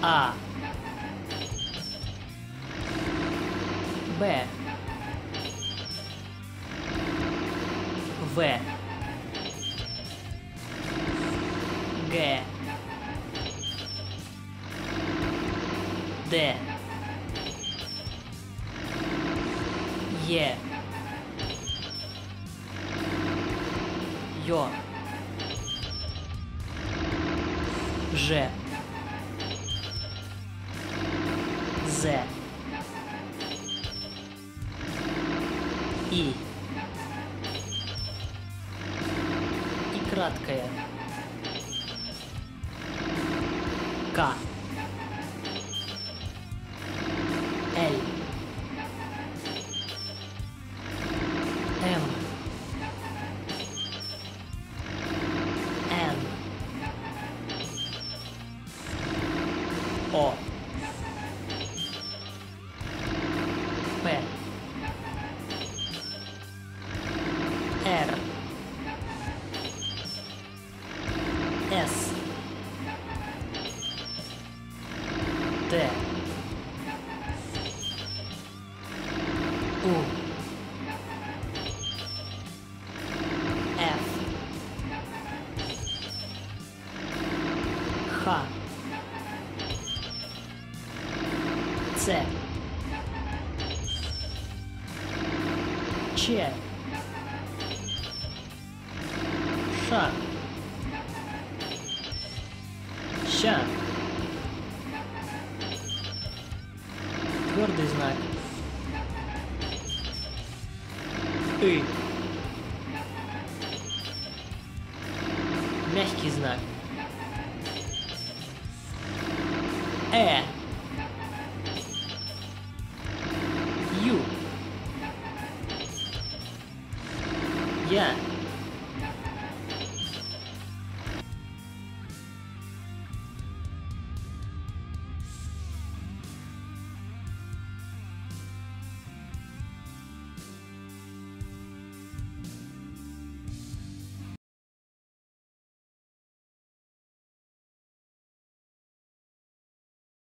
А. Б. В. Г. Д. Е. Ё. Ж. З. И. И краткое. К. О. П. Р. С. Т. У. Ф. Х. С. Ч. Ш. Ща. Твердый знак. И. Мягкий знак. Э. Ю. Я.